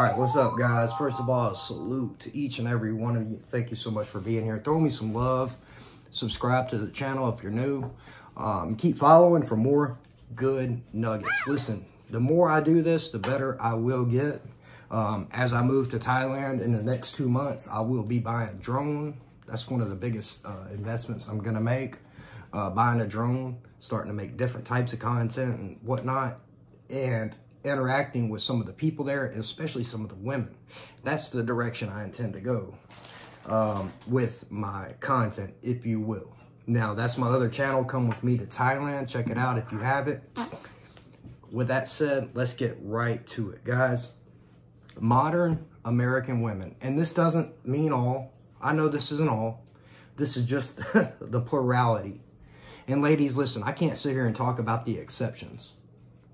All right, what's up, guys? First of all, a salute to each and every one of you. Thank you so much for being here. Throw me some love. Subscribe to the channel if you're new. Keep following for more good nuggets. Listen, the more I do this, the better I will get. As I move to Thailand in the next 2 months, I will be buying a drone. That's one of the biggest investments I'm going to make. Buying a drone, starting to make different types of content and whatnot, and interacting with some of the people there, and especially some of the women. That's the direction I intend to go with my content, if you will. Now, that's my other channel, Come With Me to Thailand. Check it out if you haven't. With that said, let's get right to it, guys. Modern American women, and this doesn't mean all. I know this isn't all. This is just the plurality. And ladies, listen, I can't sit here and talk about the exceptions.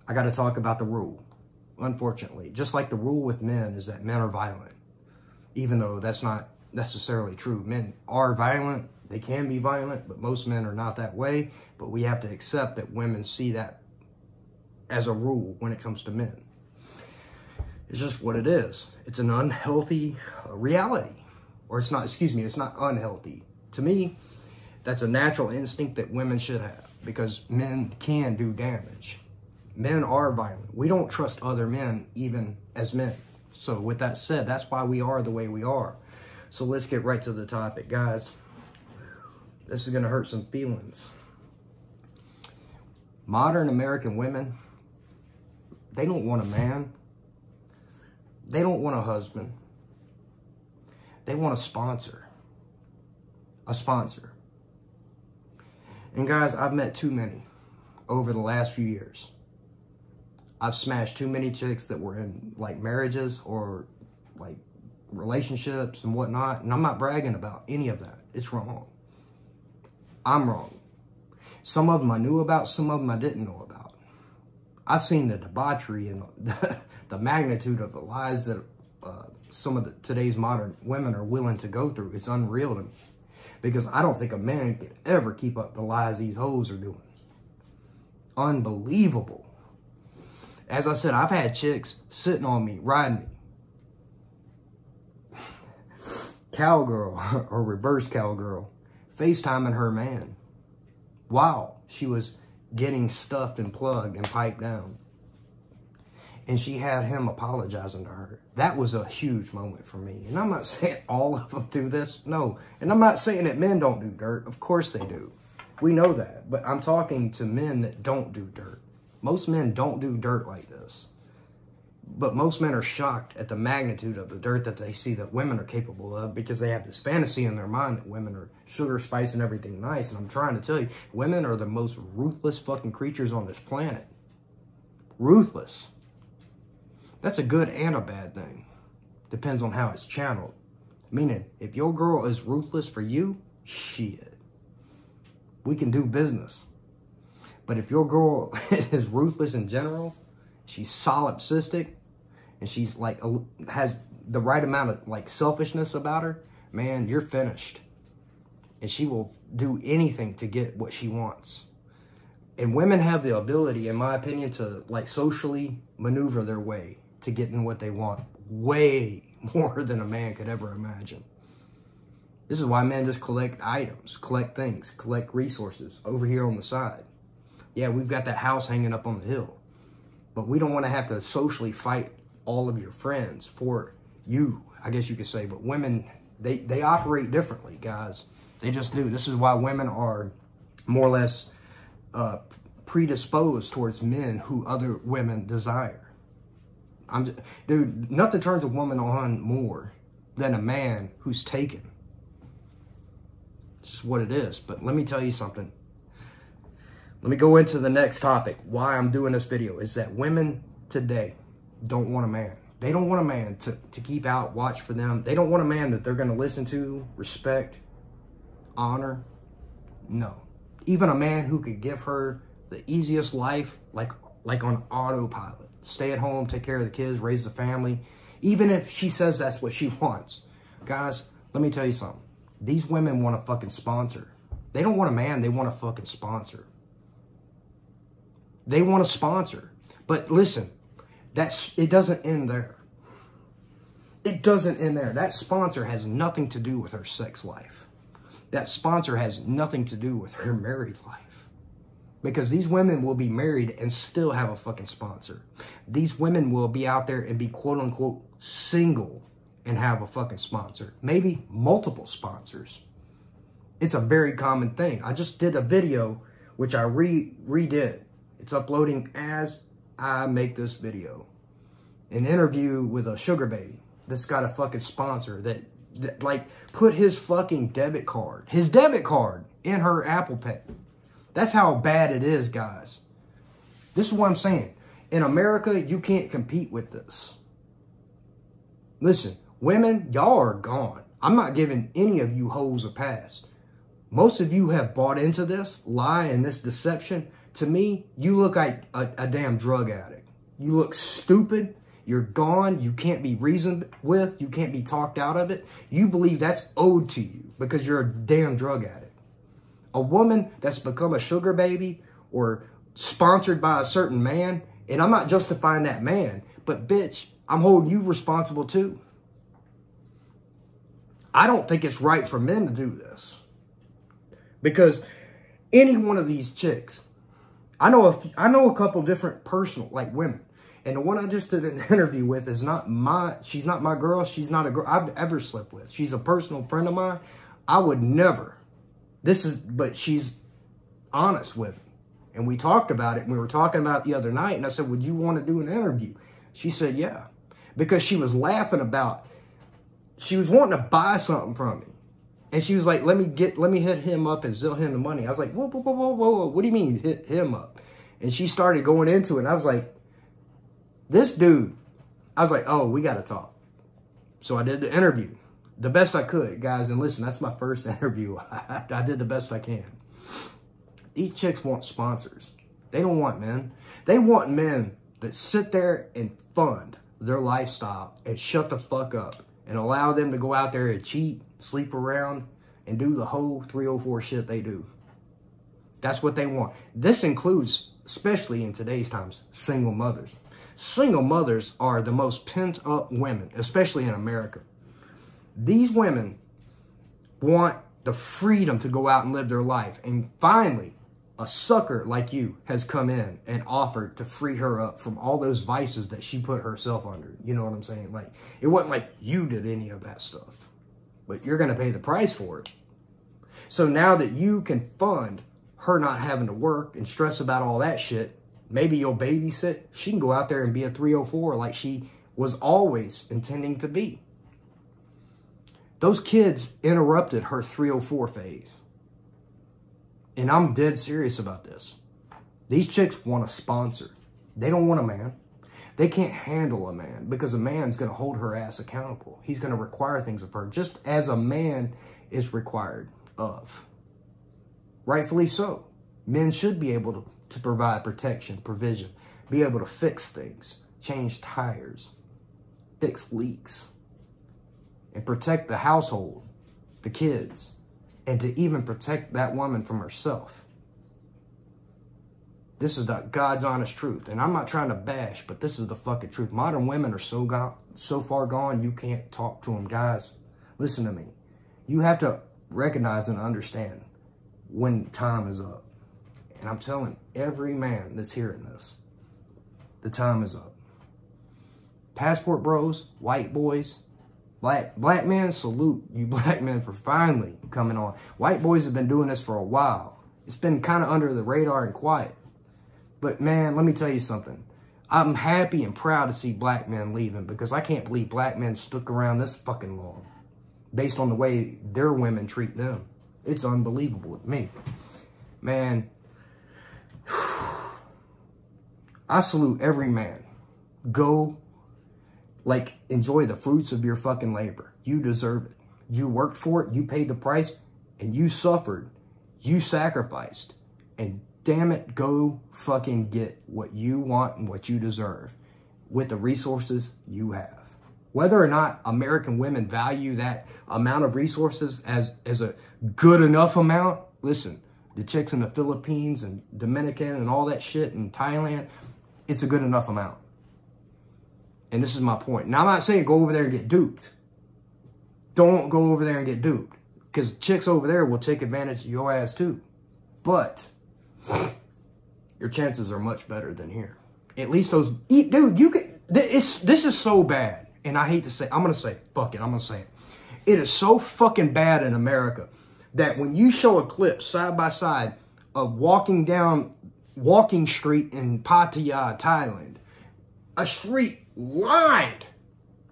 I got to talk about the rule, unfortunately. Just like the rule with men is that men are violent, even though that's not necessarily true. Men are violent. They can be violent, but most men are not that way. But we have to accept that women see that as a rule when it comes to men. It's just what it is. It's an unhealthy reality. Or it's not, excuse me, it's not unhealthy. To me, that's a natural instinct that women should have, because men can do damage. Men are violent. We don't trust other men, even as men. So with that said, that's why we are the way we are. So let's get right to the topic, guys. This is going to hurt some feelings. Modern American women, they don't want a man. They don't want a husband. They want a sponsor. A sponsor. And guys, I've met too many over the last few years. I've smashed too many chicks that were in like marriages or like relationships and whatnot. And I'm not bragging about any of that. It's wrong. I'm wrong. Some of them I knew about, some of them I didn't know about. I've seen the debauchery and the magnitude of the lies that some of today's modern women are willing to go through. It's unreal to me, because I don't think a man could ever keep up the lies these hoes are doing. Unbelievable. As I said, I've had chicks sitting on me, riding me. Cowgirl, or reverse cowgirl, FaceTiming her man while she was getting stuffed and plugged and piped down. And she had him apologizing to her. That was a huge moment for me. And I'm not saying all of them do this. No. And I'm not saying that men don't do dirt. Of course they do. We know that. But I'm talking to men that don't do dirt. Most men don't do dirt like this. But most men are shocked at the magnitude of the dirt that they see that women are capable of, because they have this fantasy in their mind that women are sugar, spice, and everything nice. And I'm trying to tell you, women are the most ruthless fucking creatures on this planet. Ruthless. That's a good and a bad thing. Depends on how it's channeled. Meaning, if your girl is ruthless for you, shit, we can do business. But if your girl is ruthless in general, she's solipsistic, and she's like, has the right amount of like selfishness about her, man, you're finished. And she will do anything to get what she wants. And women have the ability, in my opinion, to like socially maneuver their way to getting what they want way more than a man could ever imagine. This is why men just collect items, collect things, collect resources over here on the side. Yeah, we've got that house hanging up on the hill, but we don't want to have to socially fight all of your friends for you, I guess you could say. But women, they operate differently, guys. They just do. This is why women are more or less predisposed towards men who other women desire. Dude, nothing turns a woman on more than a man who's taken. It's just what it is. But let me tell you something. Let me go into the next topic. Why I'm doing this video is that women today don't want a man. They don't want a man to keep out, watch for them. They don't want a man that they're going to listen to, respect, honor. No. Even a man who could give her the easiest life, like on autopilot. Stay at home, take care of the kids, raise the family. Even if she says that's what she wants. Guys, let me tell you something. These women want a fucking sponsor. They don't want a man. They want a fucking sponsor. They want a sponsor. But listen, it doesn't end there. It doesn't end there. That sponsor has nothing to do with her sex life. That sponsor has nothing to do with her married life. Because these women will be married and still have a fucking sponsor. These women will be out there and be quote unquote single and have a fucking sponsor. Maybe multiple sponsors. It's a very common thing. I just did a video which I redid. It's uploading as I make this video. An interview with a sugar baby that's got a fucking sponsor that like put his fucking debit card in her Apple Pay. That's how bad it is, guys. This is what I'm saying. In America, you can't compete with this. Listen, women, y'all are gone. I'm not giving any of you hoes a pass. Most of you have bought into this lie and this deception. To me, you look like a damn drug addict. You look stupid. You're gone. You can't be reasoned with. You can't be talked out of it. You believe that's owed to you because you're a damn drug addict. A woman that's become a sugar baby or sponsored by a certain man, and I'm not justifying that man, but bitch, I'm holding you responsible too. I don't think it's right for men to do this. Because any one of these chicks, I know a couple different personal, like women. And the one I just did an interview with is she's not my girl. She's not a girl I've ever slept with. She's a personal friend of mine. I would never. But she's honest with me. And we talked about it. And we were talking about it the other night. And I said, would you want to do an interview? She said, yeah. Because she was laughing about, she was wanting to buy something from me. And she was like, let me hit him up and zill him the money. I was like, whoa, whoa, whoa, whoa, whoa. What do you mean hit him up? And she started going into it. And I was like, this dude, I was like, oh, we got to talk. So I did the interview the best I could, guys. And listen, that's my first interview. I did the best I can. These chicks want sponsors. They don't want men. They want men that sit there and fund their lifestyle and shut the fuck up and allow them to go out there and cheat, sleep around, and do the whole 304 shit they do. That's what they want. This includes, especially in today's times, single mothers. Single mothers are the most pent-up women, especially in America. These women want the freedom to go out and live their life. And finally, a sucker like you has come in and offered to free her up from all those vices that she put herself under. You know what I'm saying? Like, it wasn't like you did any of that stuff. But you're going to pay the price for it. So now that you can fund her not having to work and stress about all that shit, maybe you'll babysit. She can go out there and be a 304 like she was always intending to be. Those kids interrupted her 304 phase. And I'm dead serious about this. These chicks want a sponsor. They don't want a man. They can't handle a man because a man's going to hold her ass accountable. He's going to require things of her just as a man is required of. Rightfully so. Men should be able to provide protection, provision, be able to fix things, change tires, fix leaks, and protect the household, the kids, and to even protect that woman from herself. This is God's honest truth. And I'm not trying to bash, but this is the fucking truth. Modern women are so far gone, you can't talk to them. Guys, listen to me. You have to recognize and understand when time is up. And I'm telling every man that's hearing this, the time is up. Passport bros, white boys, black men, salute you black men for finally coming on. White boys have been doing this for a while. It's been kind of under the radar and quiet. But man, let me tell you something. I'm happy and proud to see black men leaving because I can't believe black men stuck around this fucking long based on the way their women treat them. It's unbelievable to me. Man, I salute every man. Go, like, enjoy the fruits of your fucking labor. You deserve it. You worked for it. You paid the price and you suffered. You sacrificed. And damn it, go fucking get what you want and what you deserve with the resources you have. Whether or not American women value that amount of resources as a good enough amount, listen, the chicks in the Philippines and Dominican and all that shit in Thailand, it's a good enough amount. And this is my point. Now, I'm not saying go over there and get duped. Don't go over there and get duped, because chicks over there will take advantage of your ass too. But your chances are much better than here. At least those, dude, you can, this is so bad. And I hate to say, I'm going to say, fuck it, I'm going to say it. It is so fucking bad in America that when you show a clip side by side of walking down Walking Street in Pattaya, Thailand, a street lined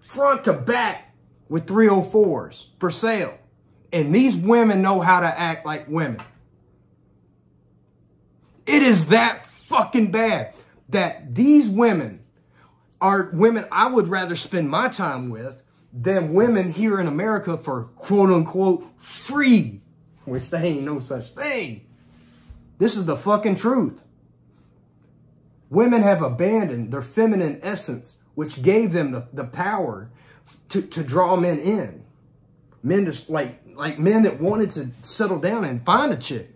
front to back with 304s for sale. And these women know how to act like women. It is that fucking bad that these women are women I would rather spend my time with than women here in America for quote unquote free, which they ain't no such thing. This is the fucking truth. Women have abandoned their feminine essence, which gave them the power to draw men in. Men just like men that wanted to settle down and find a chick.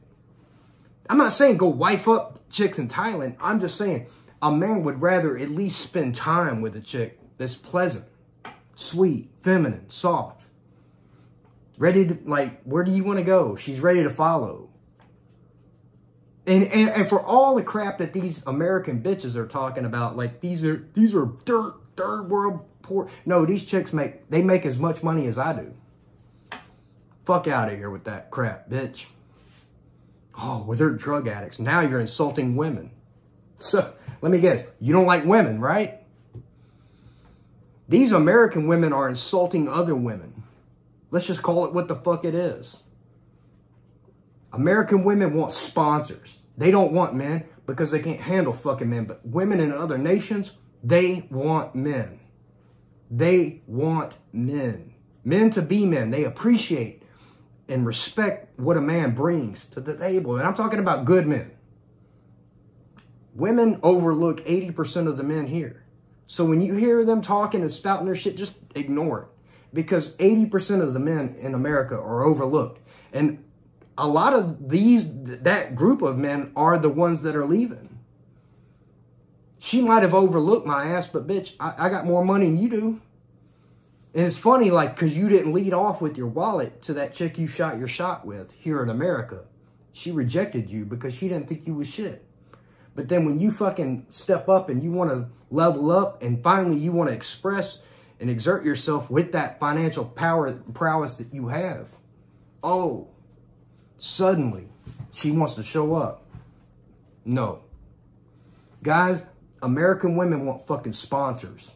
I'm not saying go wife up chicks in Thailand. I'm just saying a man would rather at least spend time with a chick that's pleasant, sweet, feminine, soft, ready to, like, where do you want to go? She's ready to follow. And for all the crap that these American bitches are talking about, like these are third world poor. No, these chicks make as much money as I do. Fuck out of here with that crap, bitch. Oh, well, they're drug addicts. Now you're insulting women. So, let me guess. You don't like women, right? These American women are insulting other women. Let's just call it what the fuck it is. American women want sponsors. They don't want men because they can't handle fucking men. But women in other nations, they want men. They want men. Men to be men. They appreciate and respect what a man brings to the table. And I'm talking about good men. Women overlook 80% of the men here. So when you hear them talking and spouting their shit, just ignore it. Because 80% of the men in America are overlooked. And a lot of that group of men are the ones that are leaving. She might have overlooked my ass, but bitch, I got more money than you do. And it's funny, like, because you didn't lead off with your wallet to that chick you shot your shot with here in America. She rejected you because she didn't think you was shit. But then when you fucking step up and you want to level up and finally you want to express and exert yourself with that financial power and prowess that you have, oh, suddenly she wants to show up. No. Guys, American women want fucking sponsors.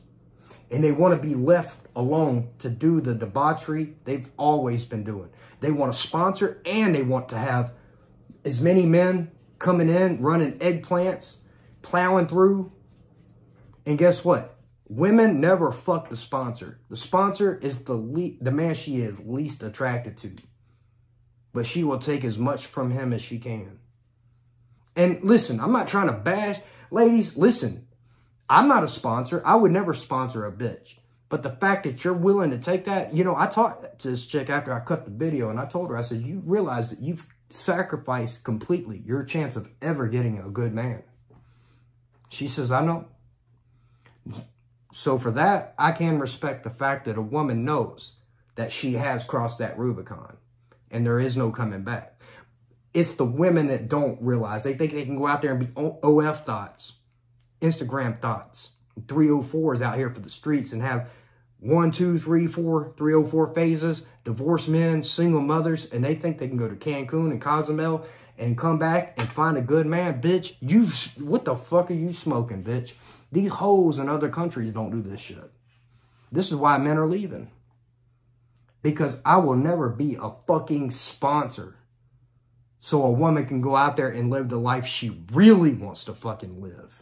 And they want to be left alone to do the debauchery they've always been doing. They want to sponsor and they want to have as many men coming in, running eggplants, plowing through. And guess what? Women never fuck the sponsor. The sponsor is the man she is least attracted to. But she will take as much from him as she can. And listen, I'm not trying to bash. Ladies, listen. I'm not a sponsor. I would never sponsor a bitch. But the fact that you're willing to take that, you know, I talked to this chick after I cut the video and I told her, I said, you realize that you've sacrificed completely your chance of ever getting a good man. She says, I know. So for that, I can respect the fact that a woman knows that she has crossed that Rubicon and there is no coming back. It's the women that don't realize. They think they can go out there and be OF thoughts, Instagram thoughts, 304s out here for the streets and have 1, 2, 3, 4, 304 phases, divorced men, single mothers, and they think they can go to Cancun and Cozumel and come back and find a good man. Bitch, you, what the fuck are you smoking, bitch? These hoes in other countries don't do this shit. This is why men are leaving. Because I will never be a fucking sponsor. So a woman can go out there and live the life she really wants to fucking live.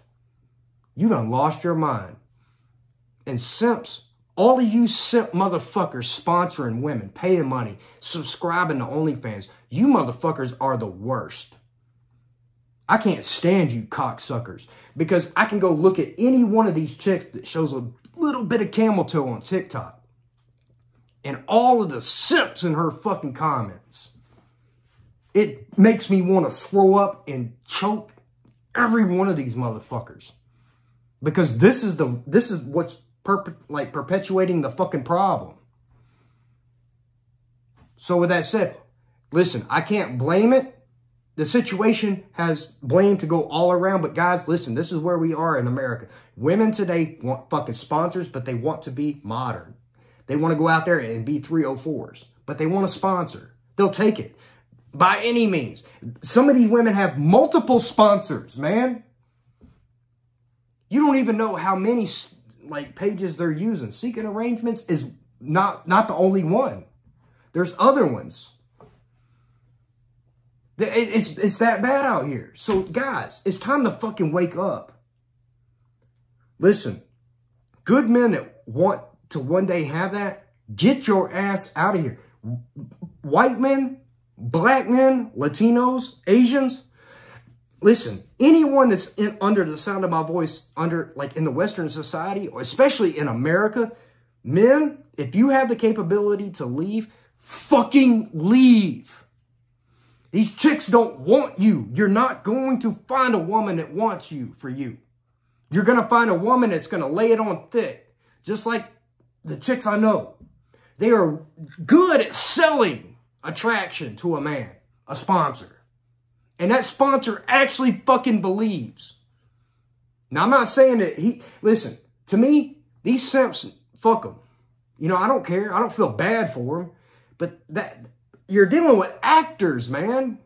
You done lost your mind. And simps, all of you simp motherfuckers sponsoring women, paying money, subscribing to OnlyFans, you motherfuckers are the worst. I can't stand you cocksuckers because I can go look at any one of these chicks that shows a little bit of camel toe on TikTok and all of the simps in her fucking comments. It makes me want to throw up and choke every one of these motherfuckers. Because this is what's perpetuating the fucking problem. So with that said, listen, I can't blame it. The situation has blame to go all around. But guys, listen, this is where we are in America. Women today want fucking sponsors, but they want to be modern. They want to go out there and be 304s, but they want a sponsor. They'll take it by any means. Some of these women have multiple sponsors, man. You don't even know how many like pages they're using. Seeking Arrangements is not the only one. There's other ones. It's that bad out here. So guys, it's time to fucking wake up. Listen, good men that want to one day have that, get your ass out of here. White men, black men, Latinos, Asians. Listen, anyone that's under the sound of my voice, in the Western society, or especially in America, men, if you have the capability to leave, fucking leave. These chicks don't want you. You're not going to find a woman that wants you for you. You're going to find a woman that's going to lay it on thick. Just like the chicks I know. They are good at selling attraction to a man, a sponsor. And that sponsor actually fucking believes. Now, I'm not saying that he... Listen, to me, these simps, fuck them. You know, I don't care. I don't feel bad for them. But that... You're dealing with actors, man.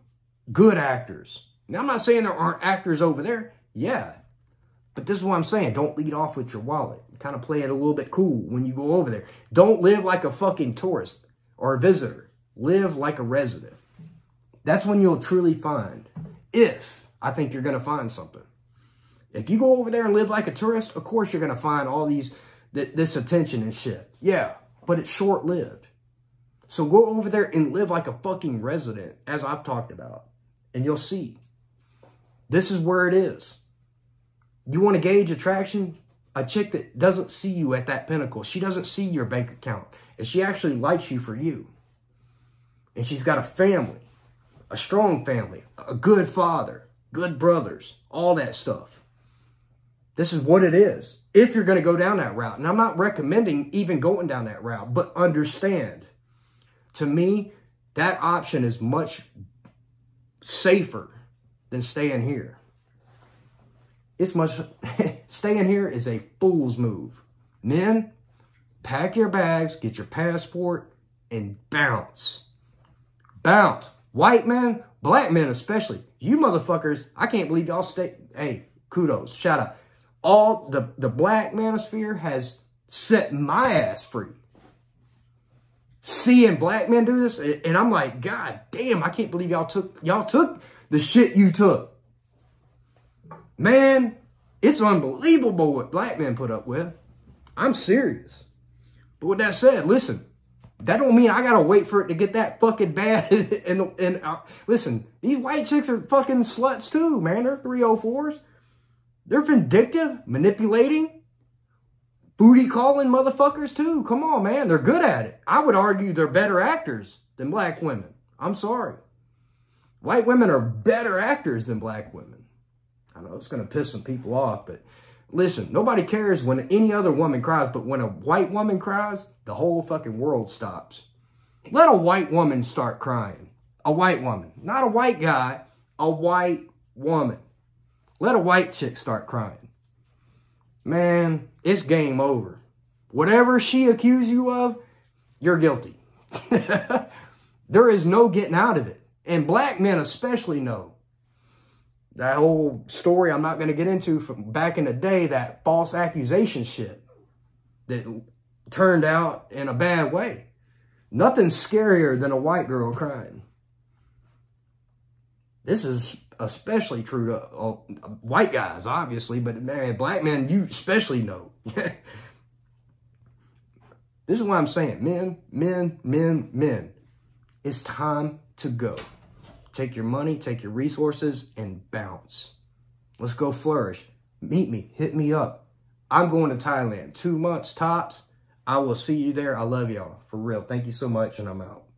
Good actors. Now, I'm not saying there aren't actors over there. Yeah. But this is what I'm saying. Don't lead off with your wallet. Kind of play it a little bit cool when you go over there. Don't live like a fucking tourist or a visitor. Live like a resident. That's when you'll truly find. If I think you're going to find something. If you go over there and live like a tourist, of course you're going to find all these, this attention and shit. Yeah. But it's short-lived. So go over there and live like a fucking resident, as I've talked about. And you'll see. This is where it is. You want to gauge attraction? A chick that doesn't see you at that pinnacle. She doesn't see your bank account. And she actually likes you for you. And she's got a family. A strong family. A good father. Good brothers. All that stuff. This is what it is. If you're going to go down that route. And I'm not recommending even going down that route. But understand. To me, that option is much safer than staying here. It's much staying here is a fool's move. Men, pack your bags, get your passport, and bounce. Bounce. White men, black men especially. You motherfuckers, I can't believe y'all stay. Hey, kudos, shout out. All the black manosphere has set my ass free. Seeing black men do this, and I'm like, God damn, I can't believe y'all took the shit you took. Man, it's unbelievable what black men put up with. I'm serious. But with that said, listen, that don't mean I gotta wait for it to get that fucking bad. and listen, these white chicks are fucking sluts too, man. They're 304s. They're vindictive, manipulating. Booty calling motherfuckers too. Come on, man. They're good at it. I would argue they're better actors than black women. I'm sorry. White women are better actors than black women. I know it's going to piss some people off, but listen, nobody cares when any other woman cries, but when a white woman cries, the whole fucking world stops. Let a white woman start crying. A white woman. Not a white guy. A white woman. Let a white chick start crying. Man, it's game over. Whatever she accused you of, you're guilty. There is no getting out of it. And black men especially know. That whole story I'm not going to get into from back in the day, that false accusation shit that turned out in a bad way. Nothing scarier than a white girl crying. This is especially true to white guys, obviously, but man, black men, you especially know. This is why I'm saying, men, men, men, men, it's time to go. Take your money, take your resources, and bounce. Let's go flourish. Meet me, hit me up. I'm going to Thailand, 2 months tops. I will see you there. I love y'all, for real. Thank you so much, and I'm out.